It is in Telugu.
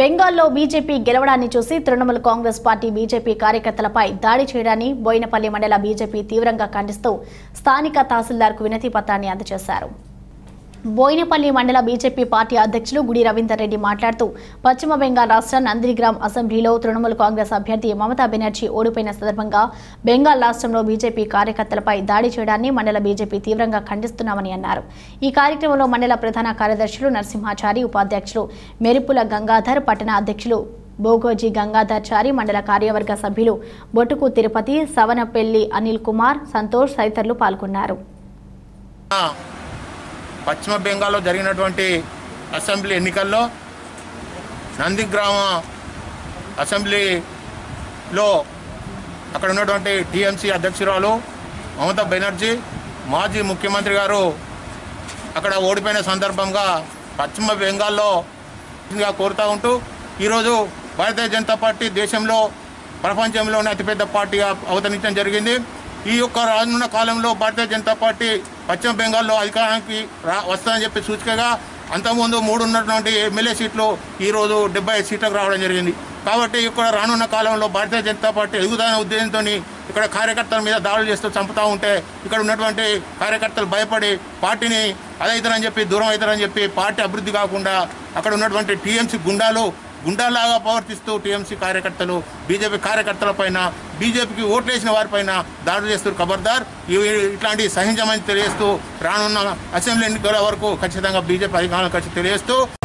బెంగాల్లో బీజేపీ గెలవడాన్ని చూసి తృణమూల్ కాంగ్రెస్ పార్టీ బీజేపీ కార్యకర్తలపై దాడి చేయడాన్ని బోయినపల్లి మండల బీజేపీ తీవ్రంగా ఖండిస్తూ స్థానిక తహసీల్దార్కు వినతి పత్రాన్ని అందజేశారు. బోయినపల్లి మండల బీజేపీ పార్టీ అధ్యక్షులు గుడి రవీందర్ రెడ్డి మాట్లాడుతూ పశ్చిమ బెంగాల్ రాష్ట్ర నందిగ్రామ్ అసెంబ్లీలో తృణమూల్ కాంగ్రెస్ అభ్యర్థి మమతా బెనర్జీ ఓడిపోయిన సందర్భంగా బెంగాల్ రాష్ట్రంలో బీజేపీ కార్యకర్తలపై దాడి చేయడాన్ని మండల బీజేపీ తీవ్రంగా ఖండిస్తున్నామని అన్నారు. ఈ కార్యక్రమంలో మండల ప్రధాన కార్యదర్శులు నరసింహాచారి, ఉపాధ్యక్షులు మెరుపుల గంగాధర్, పట్టణ అధ్యక్షులు భోగోజీ గంగాధర్చారి, మండల కార్యవర్గ సభ్యులు బొట్టుకు తిరుపతి, సవనపల్లి అనిల్ కుమార్, సంతోష్ తదితరులు పాల్గొన్నారు. పశ్చిమ బెంగాల్లో జరిగినటువంటి అసెంబ్లీ ఎన్నికల్లో నందిగ్రామ అసెంబ్లీలో అక్కడ ఉన్నటువంటి టీఎంసీ అధ్యక్షురాలు మమతా బెనర్జీ మాజీ ముఖ్యమంత్రి గారు అక్కడ ఓడిపోయిన సందర్భంగా పశ్చిమ బెంగాల్లో కోరుతూ ఉంటూ ఈరోజు భారతీయ జనతా పార్టీ దేశంలో ప్రపంచంలోనే అతిపెద్ద పార్టీగా అవతరించడం జరిగింది. ఈ యొక్క రానున్న కాలంలో భారతీయ జనతా పార్టీ పశ్చిమ బెంగాల్లో అధికారానికి వస్తుందని చెప్పి సూచికగా అంతకుముందు 3 ఉన్నటువంటి ఎమ్మెల్యే సీట్లు ఈరోజు 75 సీట్లకు రావడం జరిగింది. కాబట్టి ఇక్కడ రానున్న కాలంలో భారతీయ జనతా పార్టీ ఎదుగుదల ఉద్దేశంతో ఇక్కడ కార్యకర్తల మీద దాడులు చేస్తూ చంపుతూ ఉంటే ఇక్కడ ఉన్నటువంటి కార్యకర్తలు భయపడి పార్టీని అదైతారని చెప్పి దూరం అవుతారని చెప్పి పార్టీ అభివృద్ధి కాకుండా అక్కడ ఉన్నటువంటి టీఎంసీ గుండాలాగా ప్రవర్తిస్తూ టీఎంసీ కార్యకర్తలు బీజేపీ కార్యకర్తల పైన బీజేపీకి ఓట్లేసిన వారిపైన దాడులు చేస్తూ ఖబర్దార్ ఇట్లాంటి సహించమని తెలియజేస్తూ రానున్న అసెంబ్లీ ఎన్నికల వరకు ఖచ్చితంగా బీజేపీ అధికారులకు తెలియజేస్తూ